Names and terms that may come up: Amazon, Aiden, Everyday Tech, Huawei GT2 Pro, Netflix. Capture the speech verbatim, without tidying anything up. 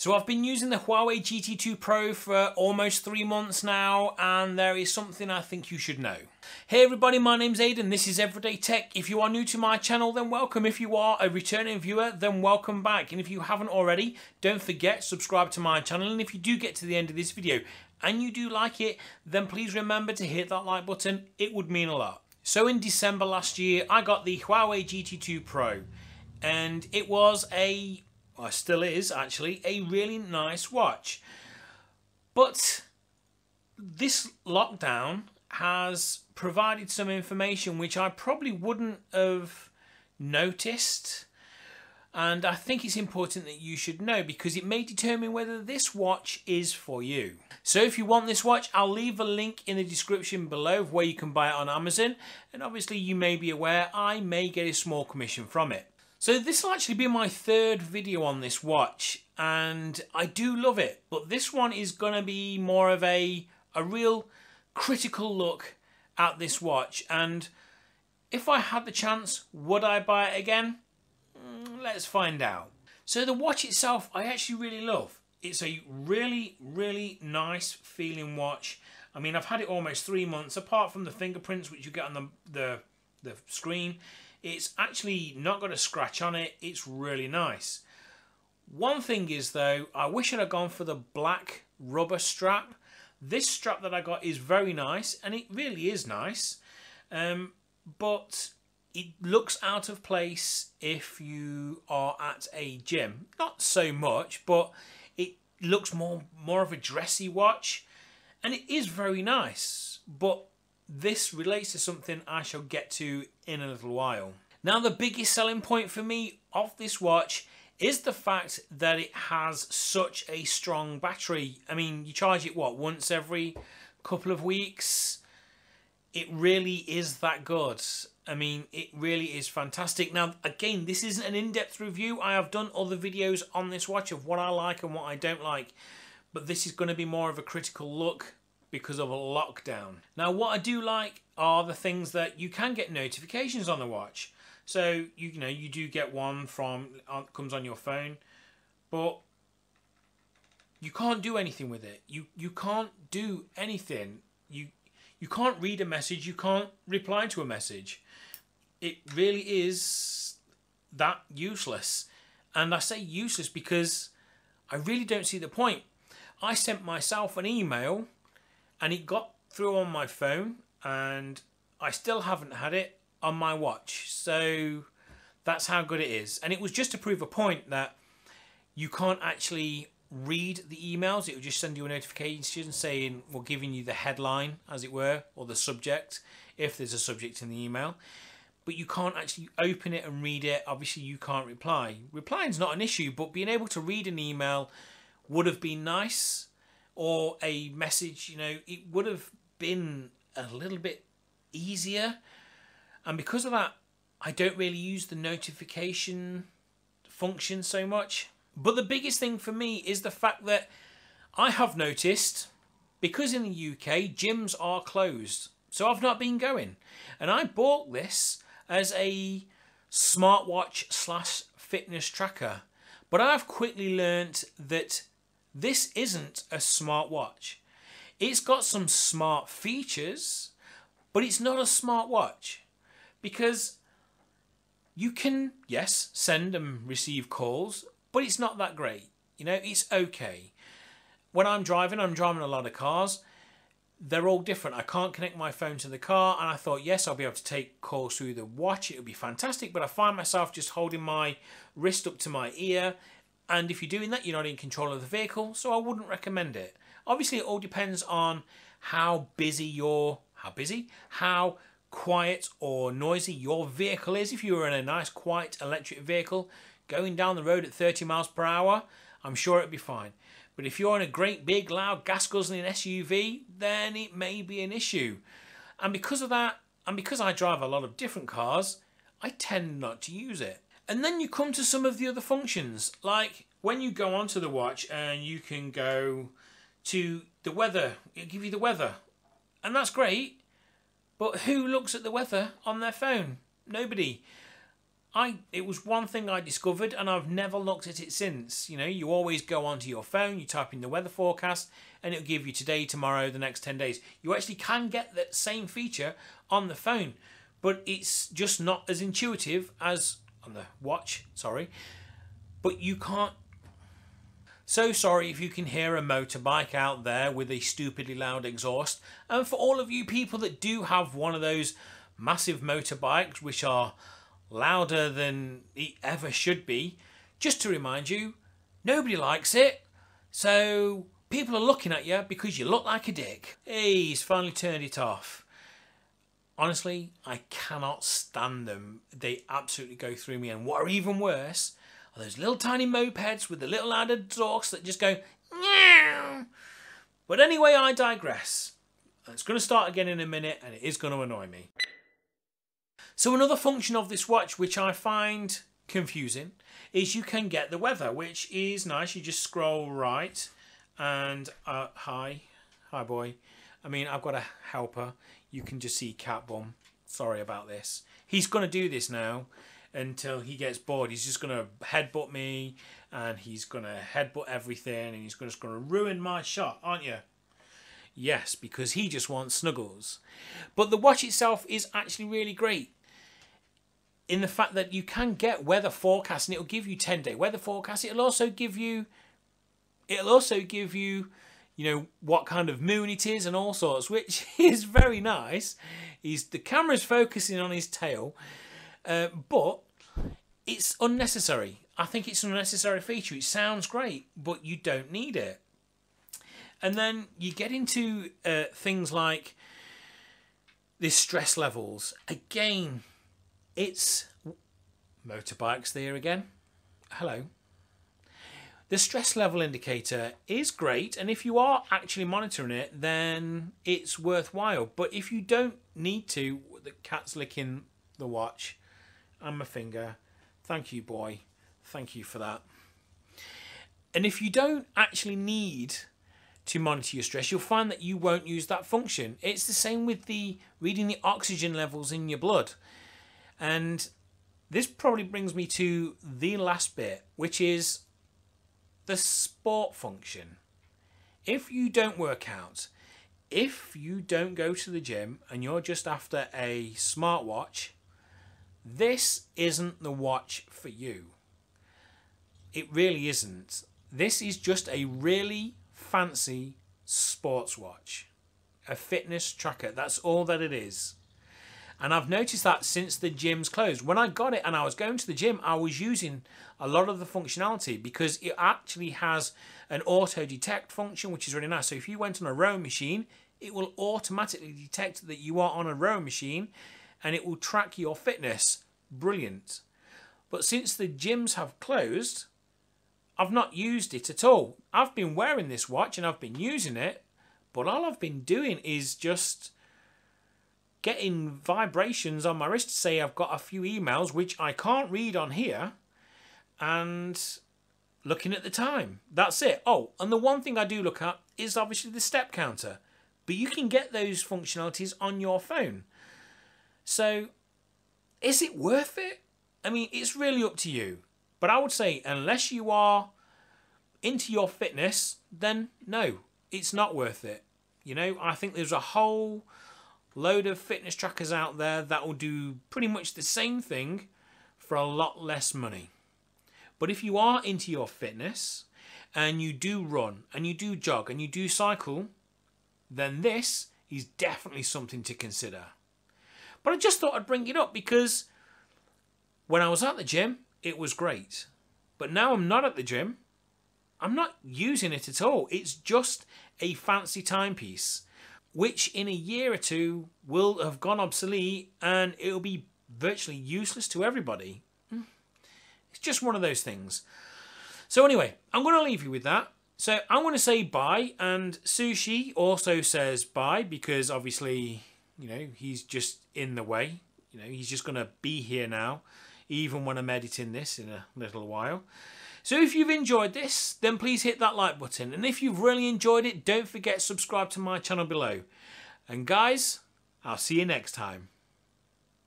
So I've been using the Huawei G T two Pro for almost three months now, and there is something I think you should know. Hey everybody, my name's Aiden, this is Everyday Tech. If you are new to my channel, then welcome. If you are a returning viewer, then welcome back. And if you haven't already, don't forget, subscribe to my channel. And if you do get to the end of this video and you do like it, then please remember to hit that like button. It would mean a lot. So in December last year, I got the Huawei G T two Pro, and it was a... Well, still is actually a really nice watch, but this lockdown has provided some information which I probably wouldn't have noticed, and I think it's important that you should know because it may determine whether this watch is for you. So if you want this watch, I'll leave a link in the description below of where you can buy it on Amazon, and obviously you may be aware I may get a small commission from it. So this will actually be my third video on this watch, and I do love it, but this one is going to be more of a, a real critical look at this watch, and if I had the chance, would I buy it again? Let's find out. So the watch itself I actually really love. It's a really, really nice feeling watch. I mean, I've had it almost three months, apart from the fingerprints which you get on the, the, the screen. It's actually not got a scratch on it. It's really nice. One thing is though, I wish I'd have gone for the black rubber strap. This strap that I got is very nice, and it really is nice. Um, but it looks out of place if you are at a gym. Not so much, but it looks more, more of a dressy watch. And it is very nice, but this relates to something I shall get to in a little while. Now, the biggest selling point for me of this watch is the fact that it has such a strong battery. I mean, you charge it, what, once every couple of weeks? It really is that good. I mean, it really is fantastic. Now, again, this isn't an in-depth review. I have done other videos on this watch of what I like and what I don't like, but this is going to be more of a critical look because of a lockdown. Now, what I do like are the things that you can get notifications on the watch. So, you, you know, you do get one from, comes on your phone, but you can't do anything with it. You you can't do anything. You, you can't read a message, you can't reply to a message. It really is that useless. And I say useless because I really don't see the point. I sent myself an email, and it got through on my phone, and I still haven't had it on my watch. So that's how good it is. And it was just to prove a point that you can't actually read the emails. It will just send you a notification saying, we're giving you the headline, as it were, or the subject, if there's a subject in the email. But you can't actually open it and read it. Obviously, you can't reply. Replying's not an issue, but being able to read an email would have been nice, or a message, you know, it would have been a little bit easier. And because of that, I don't really use the notification function so much. But the biggest thing for me is the fact that I have noticed, because in the U K, gyms are closed, so I've not been going. And I bought this as a smartwatch slash fitness tracker. But I've quickly learnt that this isn't a smartwatch. It's got some smart features, but it's not a smartwatch, because you can, yes, send and receive calls, but it's not that great. You know, it's okay. When I'm driving, I'm driving a lot of cars. They're all different. I can't connect my phone to the car, and I thought, yes, I'll be able to take calls through the watch. It would be fantastic, but I find myself just holding my wrist up to my ear. And if you're doing that, you're not in control of the vehicle, so I wouldn't recommend it. Obviously, it all depends on how busy your, how busy, how quiet or noisy your vehicle is. If you were in a nice, quiet electric vehicle going down the road at thirty miles per hour, I'm sure it'd be fine. But if you're in a great, big, loud, gas-guzzling S U V, then it may be an issue. And because of that, and because I drive a lot of different cars, I tend not to use it. And then you come to some of the other functions, like when you go onto the watch and you can go to the weather, it'll give you the weather. And that's great, but who looks at the weather on their phone? Nobody. I it was one thing I discovered, and I've never looked at it since. You know, you always go onto your phone, you type in the weather forecast, and it'll give you today, tomorrow, the next ten days. You actually can get that same feature on the phone, but it's just not as intuitive as on the watch, sorry. But you can't... So sorry if you can hear a motorbike out there with a stupidly loud exhaust. And for all of you people that do have one of those massive motorbikes which are louder than it ever should be, just to remind you, nobody likes it. So people are looking at you because you look like a dick. Hey, he's finally turned it off. Honestly, I cannot stand them. They absolutely go through me. And what are even worse are those little tiny mopeds with the little loud exhausts that just go meow. But anyway, I digress. It's going to start again in a minute, and it is going to annoy me. So another function of this watch which I find confusing is you can get the weather, which is nice. You just scroll right and uh, hi, hi boy. I mean, I've got a helper. You can just see cat bum. Sorry about this. He's going to do this now until he gets bored. He's just going to headbutt me, and he's going to headbutt everything, and he's just going to ruin my shot, aren't you? Yes, because he just wants snuggles. But the watch itself is actually really great in the fact that you can get weather forecasts, and it'll give you ten-day weather forecasts. It'll also give you, it'll also give you, you know, what kind of moon it is and all sorts, which is very nice. He's the camera's focusing on his tail, uh, but it's unnecessary. I think it's an unnecessary feature. It sounds great, but you don't need it. And then you get into uh, things like the stress levels. Again, it's motorbikes there again. Hello. The stress level indicator is great, and if you are actually monitoring it, then it's worthwhile. But if you don't need to, the cat's licking the watch and my finger. Thank you, boy. Thank you for that. And if you don't actually need to monitor your stress, you'll find that you won't use that function. It's the same with the reading the oxygen levels in your blood. And this probably brings me to the last bit, which is the sport function. If you don't work out, if you don't go to the gym, and you're just after a smartwatch, this isn't the watch for you. It really isn't. This is just a really fancy sports watch, a fitness tracker. That's all that it is. And I've noticed that since the gym's closed. When I got it and I was going to the gym, I was using a lot of the functionality because it actually has an auto detect function, which is really nice. So if you went on a rowing machine, it will automatically detect that you are on a rowing machine, and it will track your fitness. Brilliant. But since the gyms have closed, I've not used it at all. I've been wearing this watch and I've been using it, but all I've been doing is just getting vibrations on my wrist to say I've got a few emails, which I can't read on here, and looking at the time. That's it. Oh, and the one thing I do look at is obviously the step counter, but you can get those functionalities on your phone. So is it worth it? I mean, it's really up to you. But I would say, unless you are into your fitness, then no, it's not worth it. You know, I think there's a whole load of fitness trackers out there that will do pretty much the same thing for a lot less money. But if you are into your fitness, and you do run, and you do jog, and you do cycle, then this is definitely something to consider. But I just thought I'd bring it up because when I was at the gym, it was great, but now I'm not at the gym. I'm not using it at all. It's just a fancy timepiece, which in a year or two will have gone obsolete, and it'll be virtually useless to everybody. It's just one of those things. So anyway, I'm going to leave you with that. So I'm going to say bye, and Sushi also says bye because obviously, you know, he's just in the way. You know, he's just going to be here now, even when I'm editing this in a little while. So if you've enjoyed this, then please hit that like button. And if you've really enjoyed it, don't forget to subscribe to my channel below. And guys, I'll see you next time.